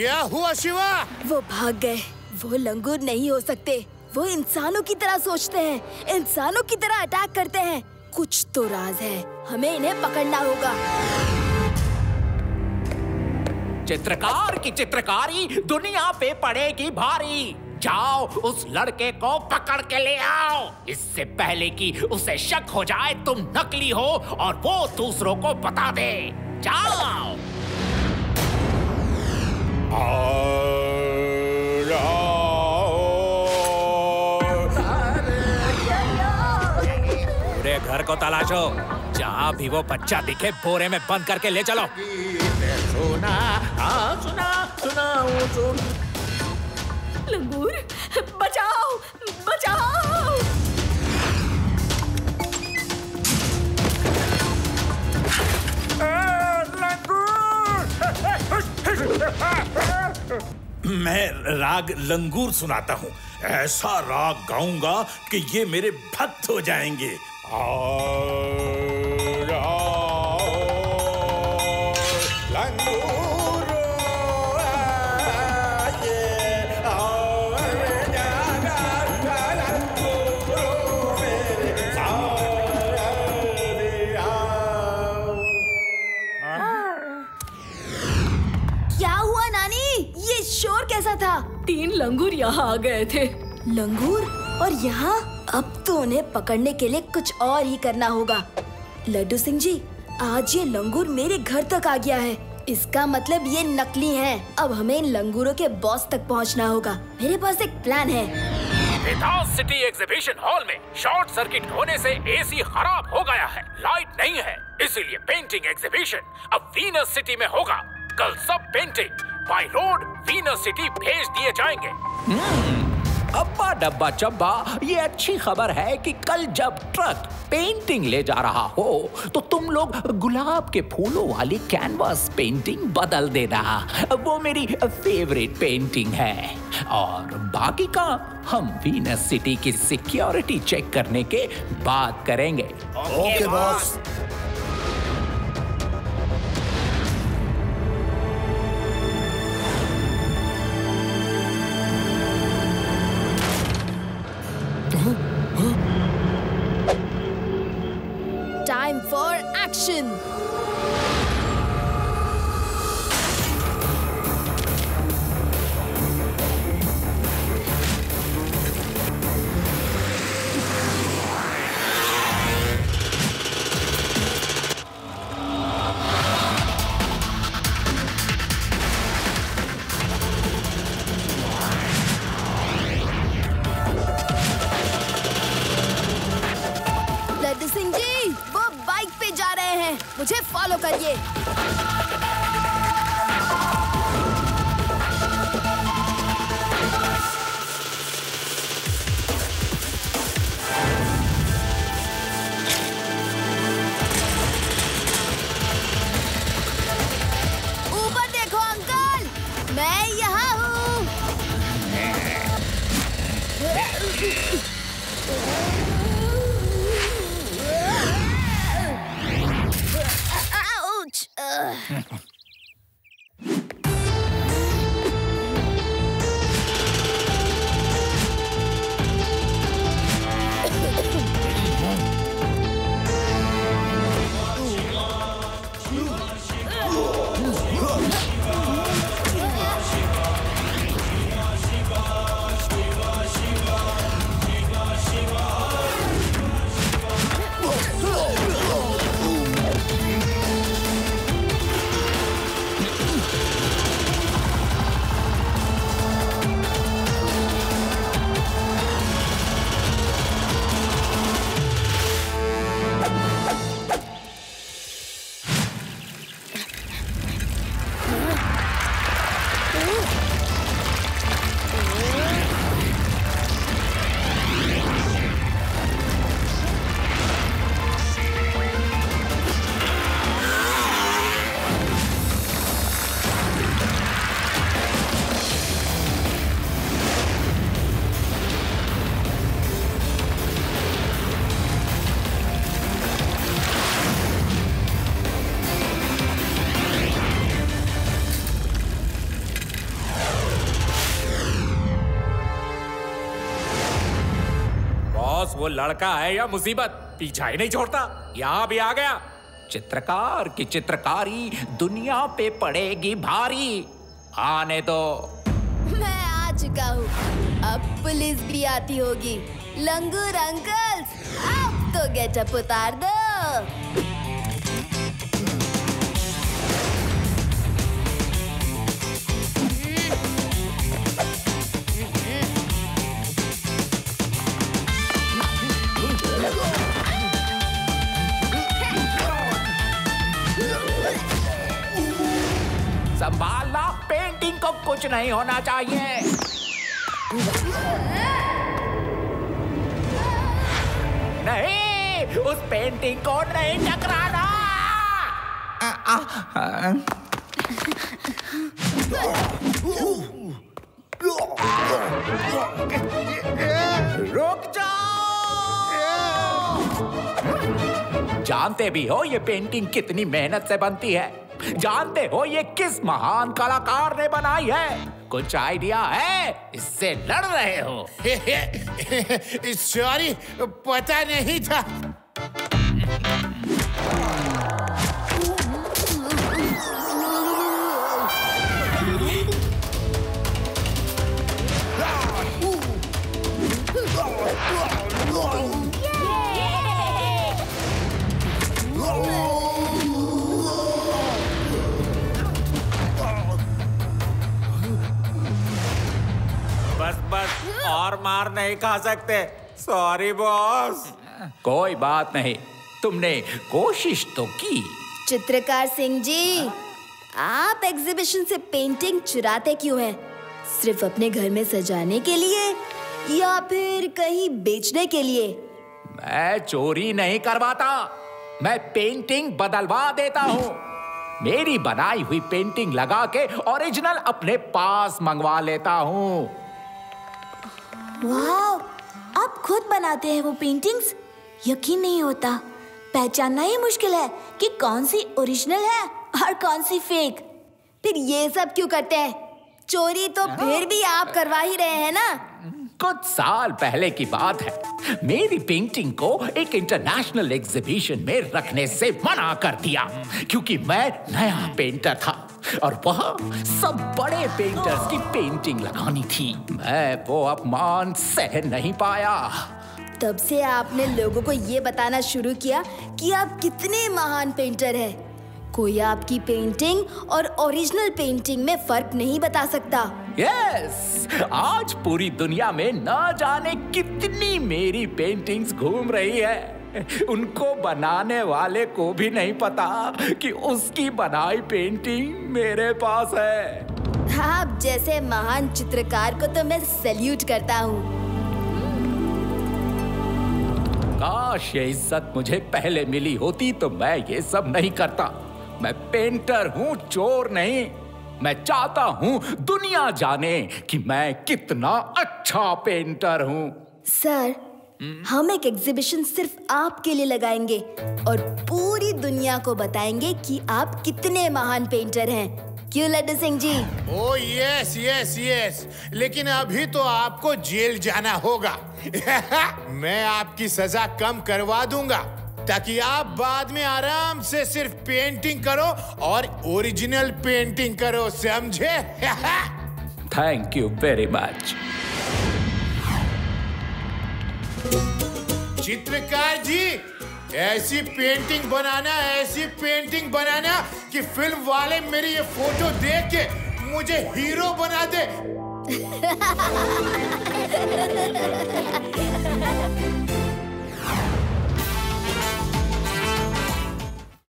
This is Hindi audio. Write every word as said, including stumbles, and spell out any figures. क्या हुआ शिवा? वो भाग गए। वो लंगूर नहीं हो सकते। वो इंसानों की तरह सोचते हैं, इंसानों की तरह अटैक करते हैं। कुछ तो राज है, हमें इन्हें पकड़ना होगा। चित्रकार की चित्रकारी दुनिया पे पड़ेगी भारी। जाओ उस लड़के को पकड़ के ले आओ, इससे पहले कि उसे शक हो जाए तुम नकली हो और वो दूसरों को बता दे। जाओ। पूरे घर को तलाशो, जहाँ भी वो बच्चा दिखे बोरे में बंद करके ले चलो। सुना आ, सुना सुना सुन। लंगूर बचाओ बचाओ। आ, लंगूर। मैं राग लंगूर सुनाता हूँ। ऐसा राग गाऊंगा कि ये मेरे भक्त हो जाएंगे। आ, तीन लंगूर यहाँ आ गए थे। लंगूर और यहाँ? अब तो उन्हें पकड़ने के लिए कुछ और ही करना होगा। लड्डू सिंह जी, आज ये लंगूर मेरे घर तक आ गया है। इसका मतलब ये नकली हैं। अब हमें इन लंगूरों के बॉस तक पहुँचना होगा। मेरे पास एक प्लान है। विदाउट सिटी एग्जीबिशन हॉल में शॉर्ट सर्किट होने से एसी खराब हो गया है, लाइट नहीं है, इसीलिए पेंटिंग एग्जीबिशन अब वीनस सिटी में होगा। कल सब painting by road Venus city भेज दिए जाएंगे। hmm, अब्बा डब्बा चब्बा, ये अच्छी खबर है कि कल जब ट्रक पेंटिंग ले जा रहा हो तो तुम लोग गुलाब के फूलों वाली कैनवास पेंटिंग बदल देना। वो मेरी फेवरेट पेंटिंग है। और बाकी का हम वीनस सिटी की सिक्योरिटी चेक करने के बाद करेंगे। Okay boss. मुझे फॉलो करिए। ऊपर देखो अंकल, मैं यहाँ हूँ। वो लड़का है या मुसीबत, पीछा ही नहीं छोड़ता। यहाँ भी आ गया। चित्रकार की चित्रकारी दुनिया पे पड़ेगी भारी। आने दो। मैं आ चुका हूँ, अब पुलिस भी आती होगी। लंगूर अंकल, आप तो गेटअप उतार दो। संभालना, पेंटिंग को कुछ नहीं होना चाहिए। नहीं, उस पेंटिंग को नहीं टकराना। रुक जाओ। जानते भी हो ये पेंटिंग कितनी मेहनत से बनती है? जानते हो ये किस महान कलाकार ने बनाई है? कुछ आइडिया है? इससे लड़ रहे हो? सॉरी, पता नहीं था। और मार नहीं खा सकते। Sorry boss. कोई बात नहीं, तुमने कोशिश तो की। चित्रकार सिंह जी, आप एग्जीबिशन से पेंटिंग चुराते क्यों हैं? सिर्फ अपने घर में सजाने के लिए या फिर कहीं बेचने के लिए? मैं चोरी नहीं करवाता, मैं पेंटिंग बदलवा देता हूँ। मेरी बनाई हुई पेंटिंग लगा के ओरिजिनल अपने पास मंगवा लेता हूँ। वाव, आप खुद बनाते हैं वो पेंटिंग्स? यकीन नहीं होता। पहचानना ही मुश्किल है कि कौन सी ओरिजिनल है और कौन सी फेक। फिर ये सब क्यों करते हैं? चोरी तो फिर भी आप करवा ही रहे हैं ना? कुछ साल पहले की बात है, मेरी पेंटिंग को एक इंटरनेशनल एग्जीबिशन में रखने से मना कर दिया क्योंकि मैं नया पेंटर था और वह सब बड़े पेंटर्स की पेंटिंग लगानी थी। मैं वो अपमान सह नहीं पाया। तब से आपने लोगों को ये बताना शुरू किया कि आप कितने महान पेंटर हैं। कोई आपकी पेंटिंग और ओरिजिनल पेंटिंग में फर्क नहीं बता सकता। यस, आज पूरी दुनिया में ना जाने कितनी मेरी पेंटिंग्स घूम रही है। उनको बनाने वाले को भी नहीं पता कि उसकी बनाई पेंटिंग मेरे पास है। आप जैसे महान चित्रकार को तो मैं सैल्यूट करता हूँ। काश ये इज्जत मुझे पहले मिली होती तो मैं ये सब नहीं करता। मैं पेंटर हूँ, चोर नहीं। मैं चाहता हूँ दुनिया जाने कि मैं कितना अच्छा पेंटर हूँ। सर, हम एक एग्जीबिशन सिर्फ आपके लिए लगाएंगे और पूरी दुनिया को बताएंगे कि आप कितने महान पेंटर हैं। क्यों Laddu Singh ji? Oh yes yes yes, लेकिन अभी तो आपको जेल जाना होगा। मैं आपकी सजा कम करवा दूंगा ताकि आप बाद में आराम से सिर्फ पेंटिंग करो और ओरिजिनल पेंटिंग करो, समझे? Thank you very much. चित्रकार जी, ऐसी पेंटिंग बनाना, ऐसी पेंटिंग बनाना कि फिल्म वाले मेरी ये फोटो देख के मुझे हीरो बना दे।